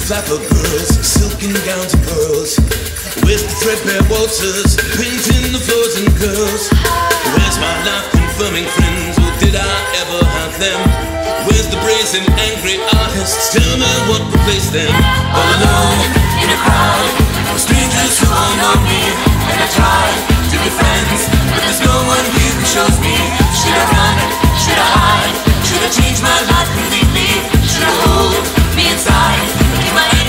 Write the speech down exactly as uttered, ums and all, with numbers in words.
flapper girls, silken gowns and pearls, with threadbare waltzers, painting the floors and curls. Where's my life-confirming friends? Or did I ever have them? Where's the brazen, angry artists? Tell me what replaced them. All alone, in a crowd, from strangers who all know me, and I tried to be friends, but there's no one here who shows me. Should I run? Should I hide? Should I change my life completely? Should I hold me inside?